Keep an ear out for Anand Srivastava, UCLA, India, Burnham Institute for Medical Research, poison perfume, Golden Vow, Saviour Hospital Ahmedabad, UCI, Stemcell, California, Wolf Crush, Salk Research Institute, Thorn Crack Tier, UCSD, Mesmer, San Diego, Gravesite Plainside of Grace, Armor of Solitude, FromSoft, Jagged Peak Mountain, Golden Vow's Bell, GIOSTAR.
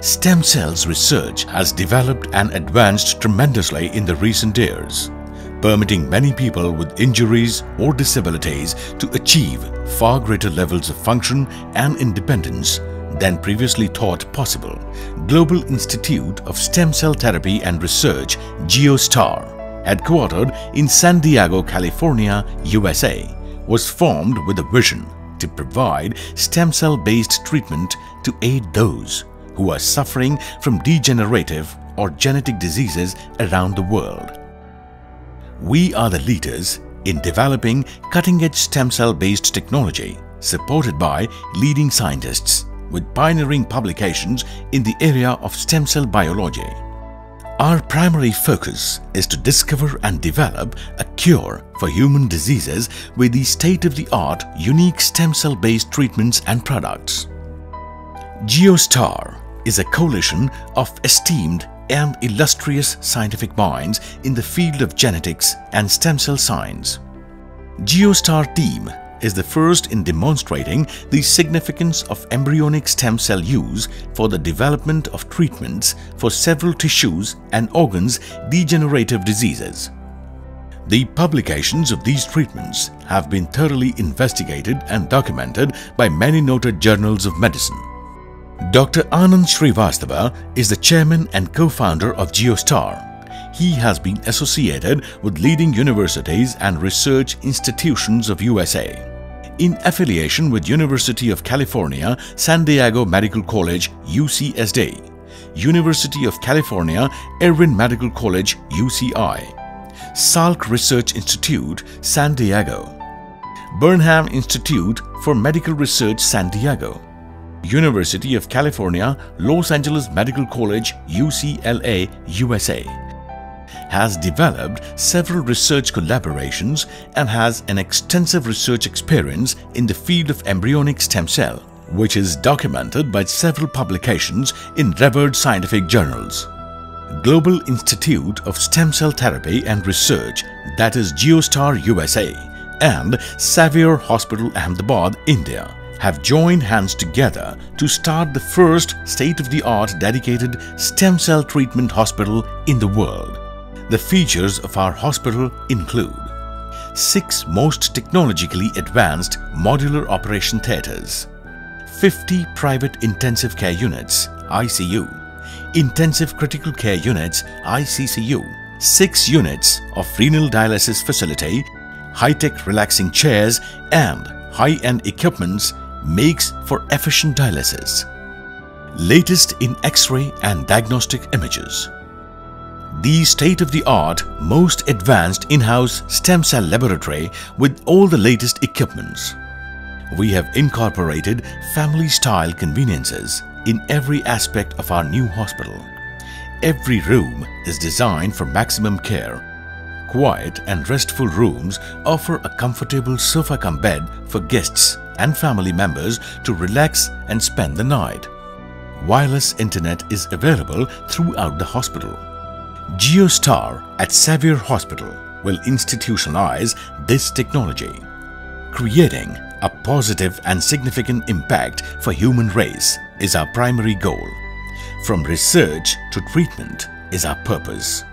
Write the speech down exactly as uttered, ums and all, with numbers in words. stem cells research has developed and advanced tremendously in the recent years, permitting many people with injuries or disabilities to achieve far greater levels of function and independence than previously thought possible. Global Institute of Stem Cell Therapy and Research, GIOSTAR, headquartered in San Diego, California, U S A, was formed with a vision to provide stem cell-based treatment to aid those who are suffering from degenerative or genetic diseases around the world. We are the leaders in developing cutting-edge stem cell-based technology, supported by leading scientists with pioneering publications in the area of stem cell biology. Our primary focus is to discover and develop a cure for human diseases with the state-of-the-art unique stem cell-based treatments and products. GIOSTAR is a coalition of esteemed and illustrious scientific minds in the field of genetics and stem cell science. GIOSTAR team is the first in demonstrating the significance of embryonic stem cell use for the development of treatments for several tissues and organs' degenerative diseases. The publications of these treatments have been thoroughly investigated and documented by many noted journals of medicine. Doctor Anand Srivastava is the chairman and co-founder of GIOSTAR. He has been associated with leading universities and research institutions of U S A. In affiliation with University of California, San Diego Medical College, U C S D, University of California, Irvine Medical College, U C I, Salk Research Institute, San Diego, Burnham Institute for Medical Research, San Diego, University of California, Los Angeles Medical College, U C L A, U S A, has developed several research collaborations and has an extensive research experience in the field of embryonic stem cell, which is documented by several publications in revered scientific journals. Global Institute of Stem Cell Therapy and Research, that is GIOSTAR U S A, and Saviour Hospital Ahmedabad, India, have joined hands together to start the first state-of-the-art dedicated stem cell treatment hospital in the world. The features of our hospital include six most technologically advanced modular operation theatres, fifty private intensive care units, I C U, intensive critical care units, I C C U, six units of renal dialysis facility, high-tech relaxing chairs and high-end equipments makes for efficient dialysis, latest in X-ray and diagnostic images. The state-of-the-art, most advanced in-house stem cell laboratory with all the latest equipments. We have incorporated family-style conveniences in every aspect of our new hospital. Every room is designed for maximum care. Quiet and restful rooms offer a comfortable sofa-cum bed for guests and family members to relax and spend the night. Wireless internet is available throughout the hospital. GIOSTAR at Saviour Hospital will institutionalize this technology, creating a positive and significant impact for human race is our primary goal. From research to treatment is our purpose.